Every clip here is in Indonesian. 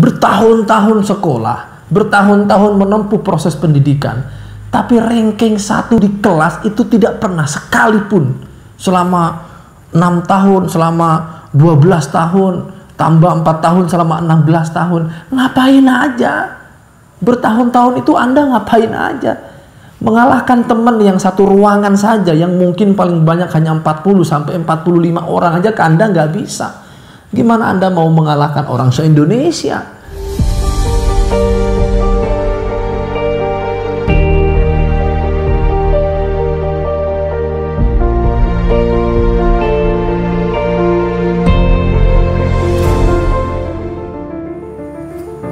bertahun-tahun sekolah, bertahun-tahun menempuh proses pendidikan, tapi ranking 1 di kelas itu tidak pernah sekalipun selama 6 tahun, selama 12 tahun, tambah 4 tahun, selama 16 tahun. Ngapain aja? Bertahun-tahun itu Anda ngapain aja? Mengalahkan teman yang satu ruangan saja, yang mungkin paling banyak hanya 40 sampai 45 orang aja, Anda nggak bisa. Gimana Anda mau mengalahkan orang se-Indonesia?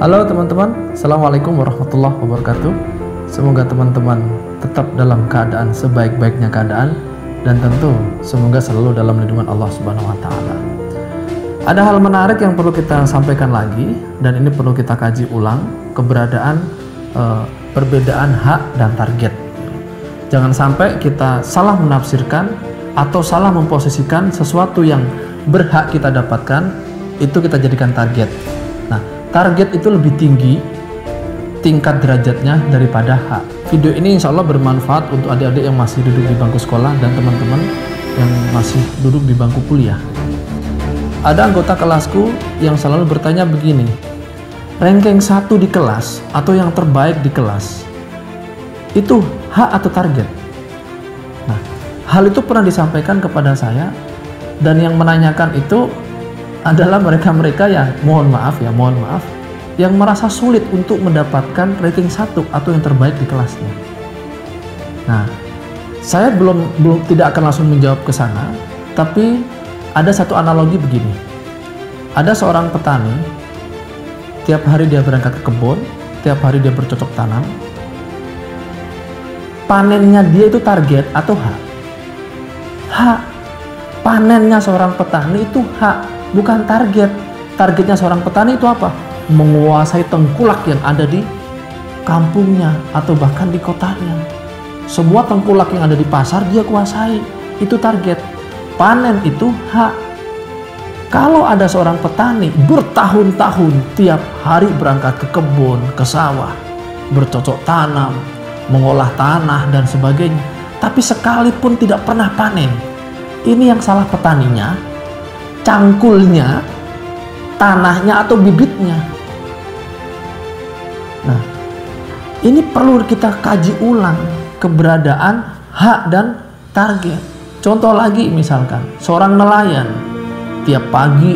Halo teman-teman, Assalamualaikum warahmatullahi wabarakatuh. Semoga teman-teman tetap dalam keadaan sebaik-baiknya keadaan, dan tentu semoga selalu dalam lindungan Allah Subhanahu wa Ta'ala. Ada hal menarik yang perlu kita sampaikan lagi, dan ini perlu kita kaji ulang, keberadaan perbedaan hak dan target. Jangan sampai kita salah menafsirkan atau salah memposisikan sesuatu yang berhak kita dapatkan itu kita jadikan target. Nah, target itu lebih tinggi tingkat derajatnya daripada hak. Video ini insya Allah bermanfaat untuk adik-adik yang masih duduk di bangku sekolah dan teman-teman yang masih duduk di bangku kuliah. Ada anggota kelasku yang selalu bertanya begini, ranking 1 di kelas atau yang terbaik di kelas, itu hak atau target? Nah, hal itu pernah disampaikan kepada saya, dan yang menanyakan itu adalah mereka-mereka yang, mohon maaf, yang merasa sulit untuk mendapatkan ranking 1 atau yang terbaik di kelasnya. Nah, saya belum tidak akan langsung menjawab ke sana, tapi ada satu analogi begini. Ada seorang petani, tiap hari dia berangkat ke kebun, tiap hari dia bercocok tanam. Panennya dia itu target atau hak? Hak. Panennya seorang petani itu hak, bukan target. Targetnya seorang petani itu apa? Menguasai tengkulak yang ada di kampungnya atau bahkan di kotanya. Semua tengkulak yang ada di pasar dia kuasai, itu target. Panen itu hak. Kalau ada seorang petani bertahun-tahun tiap hari berangkat ke kebun, ke sawah, bercocok tanam, mengolah tanah dan sebagainya, tapi sekalipun tidak pernah panen, ini yang salah petaninya, cangkulnya, tanahnya atau bibitnya? Nah, ini perlu kita kaji ulang keberadaan hak dan target. Contoh lagi, misalkan seorang nelayan tiap pagi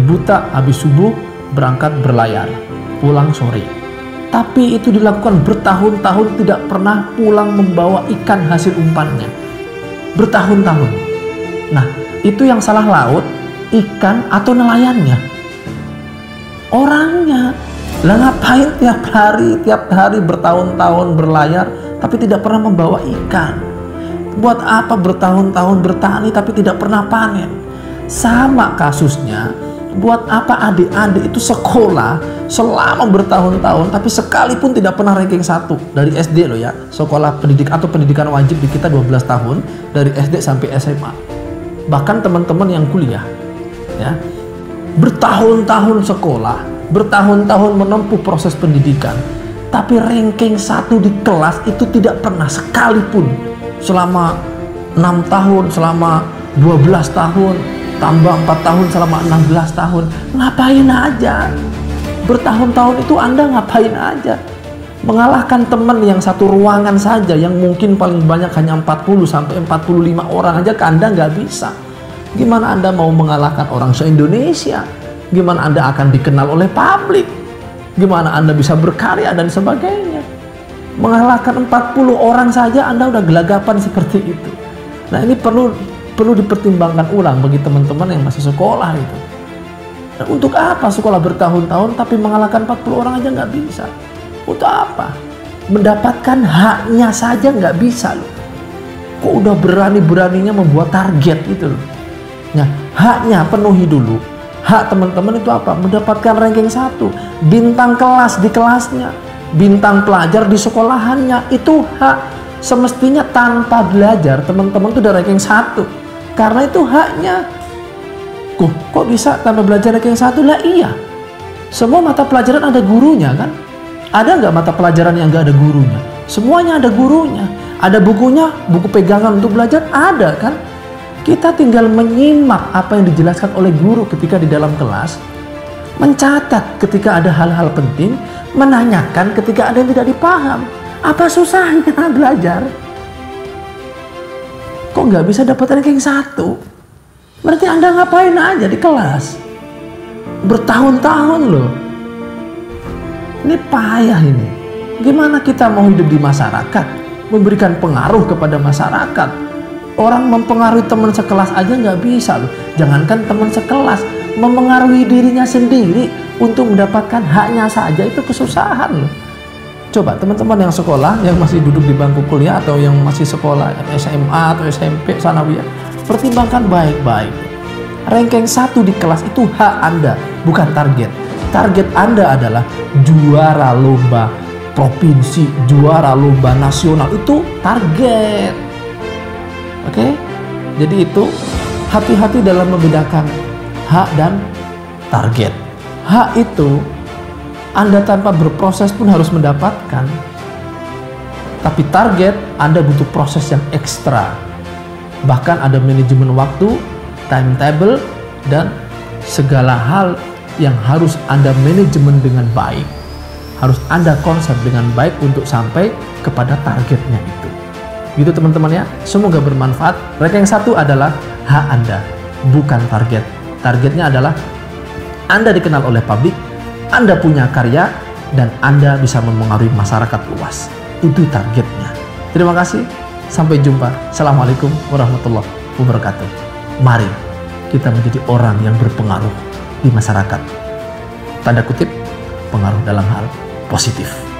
buta, habis subuh berangkat berlayar, pulang sore. Tapi itu dilakukan bertahun-tahun, tidak pernah pulang membawa ikan hasil umpannya. Bertahun-tahun. Nah, itu yang salah laut, ikan atau nelayannya? Orangnya. Lah ngapain tiap hari bertahun-tahun berlayar tapi tidak pernah membawa ikan? Buat apa bertahun-tahun bertani tapi tidak pernah panen? Sama kasusnya, buat apa adik-adik itu sekolah selama bertahun-tahun tapi sekalipun tidak pernah ranking 1 dari SD loh ya, sekolah pendidik atau pendidikan wajib di kita 12 tahun dari SD sampai SMA. Bahkan teman-teman yang kuliah ya, bertahun-tahun sekolah, bertahun-tahun menempuh proses pendidikan, tapi ranking 1 di kelas itu tidak pernah sekalipun selama 6 tahun, selama 12 tahun, tambah 4 tahun, selama 16 tahun. Ngapain aja? Bertahun-tahun itu Anda ngapain aja? Mengalahkan teman yang satu ruangan saja, yang mungkin paling banyak hanya 40 sampai 45 orang aja, Anda nggak bisa. Gimana Anda mau mengalahkan orang se-Indonesia? Gimana Anda akan dikenal oleh publik? Gimana Anda bisa berkarya dan sebagainya? Mengalahkan 40 orang saja Anda udah gelagapan seperti itu. Nah, ini perlu dipertimbangkan ulang bagi teman-teman yang masih sekolah itu. Nah, untuk apa sekolah bertahun-tahun tapi mengalahkan 40 orang aja nggak bisa? Untuk apa? Mendapatkan haknya saja nggak bisa loh. Kok udah berani-beraninya membuat target gitu loh. Nah, haknya penuhi dulu. Hak teman-teman itu apa? Mendapatkan ranking 1, bintang kelas di kelasnya, bintang pelajar di sekolahannya, itu hak. Semestinya tanpa belajar teman-teman itu udah ranking 1, karena itu haknya. Kok bisa tanpa belajar ranking 1? Lah iya, Semua mata pelajaran ada gurunya kan? Ada nggak mata pelajaran yang nggak ada gurunya? Semuanya ada gurunya. Ada bukunya, buku pegangan untuk belajar ada kan? Kita tinggal menyimak apa yang dijelaskan oleh guru ketika di dalam kelas, mencatat ketika ada hal-hal penting, menanyakan ketika ada yang tidak dipaham. Apa susahnya belajar? Kok nggak bisa dapat ranking 1? Berarti Anda ngapain aja di kelas? Bertahun-tahun loh. Ini payah ini. Gimana kita mau hidup di masyarakat? Memberikan pengaruh kepada masyarakat. Orang mempengaruhi teman sekelas aja nggak bisa loh. Jangankan teman sekelas, memengaruhi dirinya sendiri untuk mendapatkan haknya saja itu kesusahan loh. Coba teman-teman yang sekolah, yang masih duduk di bangku kuliah atau yang masih sekolah SMA atau SMP, sanawiyah, pertimbangkan baik-baik. Ranking 1 di kelas itu hak Anda, bukan target. Target Anda adalah juara lomba provinsi, juara lomba nasional, itu target. Oke? Jadi itu hati-hati dalam membedakan hak dan target. Hak itu Anda tanpa berproses pun harus mendapatkan. Tapi target, Anda butuh proses yang ekstra. Bahkan ada manajemen waktu, timetable, dan segala hal yang harus Anda manajemen dengan baik. Harus Anda konsep dengan baik untuk sampai kepada targetnya itu. Gitu teman-teman ya, semoga bermanfaat. Ranking 1 adalah hak Anda, bukan target. Targetnya adalah Anda dikenal oleh publik, Anda punya karya, dan Anda bisa memengaruhi masyarakat luas. Itu targetnya. Terima kasih. Sampai jumpa. Assalamualaikum warahmatullahi wabarakatuh. Mari kita menjadi orang yang berpengaruh di masyarakat. Tanda kutip, pengaruh dalam hal positif.